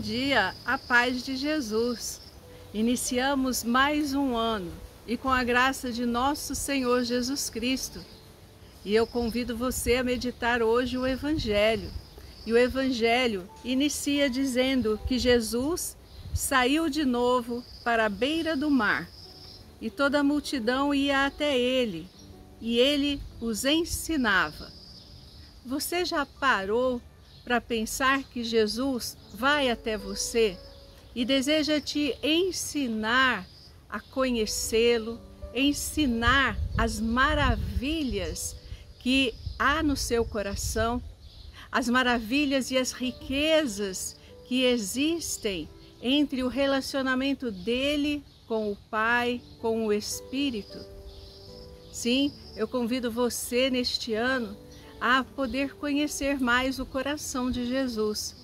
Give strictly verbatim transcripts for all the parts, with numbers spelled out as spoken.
dia, a paz de Jesus. Iniciamos mais um ano e com a graça de nosso Senhor Jesus Cristo. E eu convido você a meditar hoje o Evangelho. E o Evangelho inicia dizendo que Jesus saiu de novo para a beira do mar e toda a multidão ia até ele e ele os ensinava. Você já parou para pensar que Jesus vai até você e deseja te ensinar a conhecê-lo, ensinar as maravilhas que há no seu coração, as maravilhas e as riquezas que existem entre o relacionamento dele com o Pai, com o Espírito? Sim, eu convido você neste ano a poder conhecer mais o coração de Jesus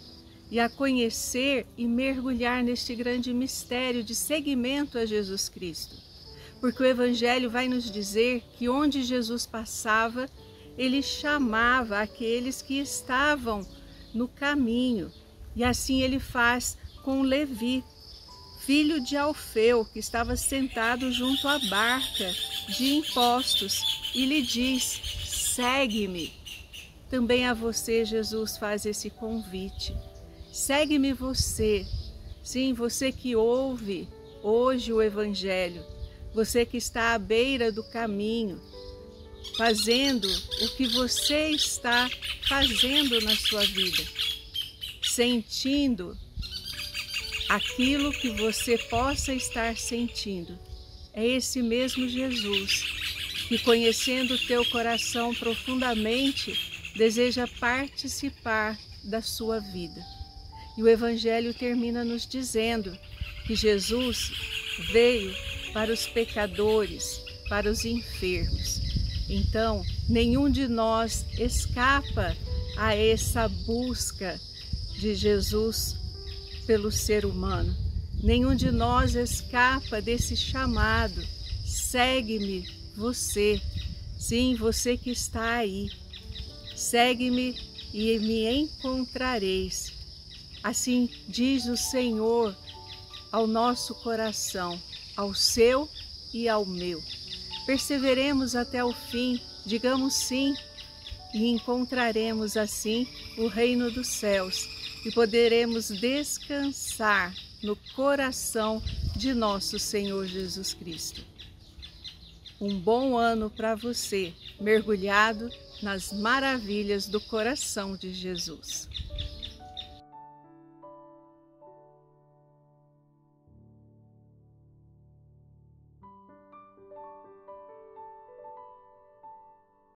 e a conhecer e mergulhar neste grande mistério de seguimento a Jesus Cristo. Porque o Evangelho vai nos dizer que onde Jesus passava, ele chamava aqueles que estavam no caminho. E assim ele faz com Levi, filho de Alfeu, que estava sentado junto à barca de impostos, e lhe diz: segue-me. Também a você Jesus faz esse convite. Segue-me você. Sim, você que ouve hoje o Evangelho, você que está à beira do caminho, fazendo o que você está fazendo na sua vida, sentindo aquilo que você possa estar sentindo. É esse mesmo Jesus que, conhecendo o teu coração profundamente, deseja participar da sua vida. E o Evangelho termina nos dizendo que Jesus veio para os pecadores, para os enfermos. Então, nenhum de nós escapa a essa busca de Jesus pelo ser humano. Nenhum de nós escapa desse chamado. Segue-me, você. Sim, você que está aí. Segue-me e me encontrareis. Assim diz o Senhor ao nosso coração, ao seu e ao meu. Perseveremos até o fim, digamos sim, e encontraremos assim o reino dos céus e poderemos descansar no coração de nosso Senhor Jesus Cristo. Um bom ano para você, mergulhado nas maravilhas do coração de Jesus.